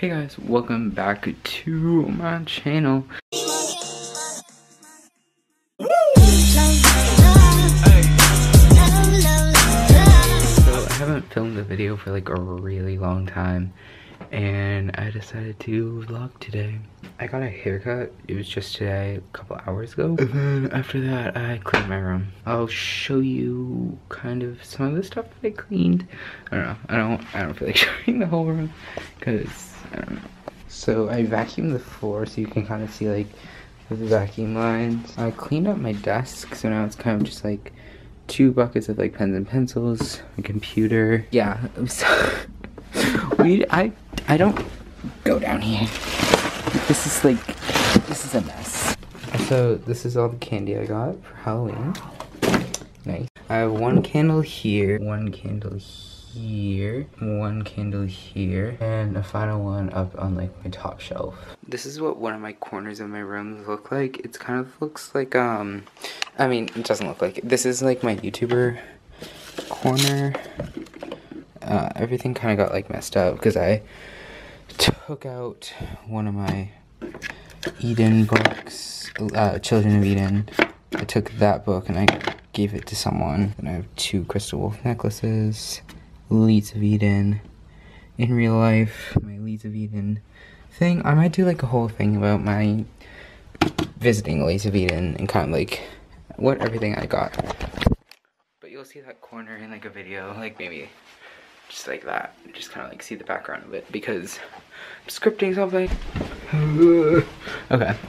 Hey guys, welcome back to my channel. So I haven't filmed a video for like a really long time, and I decided to vlog today. I got a haircut, it was just today, a couple hours ago, and then after that I cleaned my room. I'll show you kind of some of the stuff that I cleaned. I don't know, I don't feel like showing the whole room, because I don't know. So I vacuumed the floor so you can kind of see like the vacuum lines. I cleaned up my desk, so now it's kind of just like two buckets of like pens and pencils, a computer. Yeah, so I don't go down here. This is a mess. So this is all the candy I got for Halloween. Nice. I have one candle here, one candle here, one candle here, and a final one up on like my top shelf. This is what one of my corners of my room look like. It's kind of looks like, I mean, it doesn't look like it. This is like my YouTuber corner. Everything kind of got like messed up because I took out one of my Eden books, Children of Eden. I took that book and I gave it to someone. And I have two Crystal Wolf necklaces, Leeds of Eden, in real life, my Leeds of Eden thing. I might do like a whole thing about my visiting Leeds of Eden and kind of like what everything I got. But you'll see that corner in like a video, like maybe just like that, just kind of like see the background of it because I'm scripting something. Okay,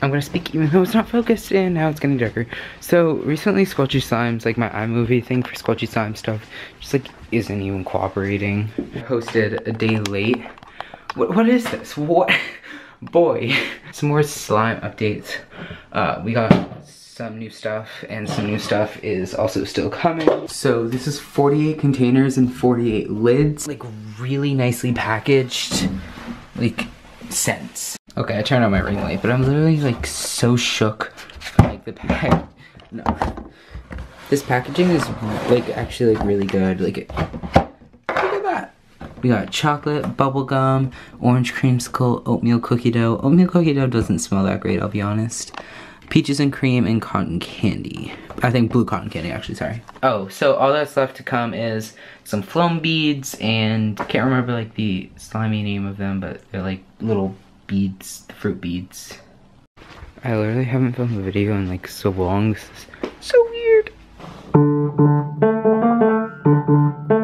I'm gonna speak even though it's not focused and now it's getting darker. So recently Squelchy Slimes, like my iMovie thing for Squelchy Slime stuff, just like isn't even cooperating. I posted a day late. What is this? What? Boy. Some more slime updates. We got some new stuff, and some new stuff is also still coming. So this is 48 containers and 48 lids, like really nicely packaged, like scents. Okay, I turned on my ring light, but I'm literally like so shook from like the pack. No, this packaging is like actually like really good. Like, look at that. We got chocolate, bubblegum, orange creamsicle, oatmeal cookie dough. Oatmeal cookie dough doesn't smell that great, I'll be honest. Peaches and cream and cotton candy. I think blue cotton candy, actually, sorry. Oh, so all that's left to come is some phloem beads and I can't remember like the slimy name of them, but they're like little beads, fruit beads. I literally haven't filmed a video in like so long. This is so weird.